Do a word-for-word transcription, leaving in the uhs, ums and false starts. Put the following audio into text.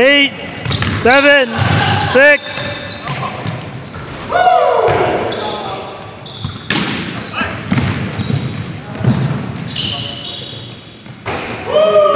Eight, seven, six. Woo! Woo!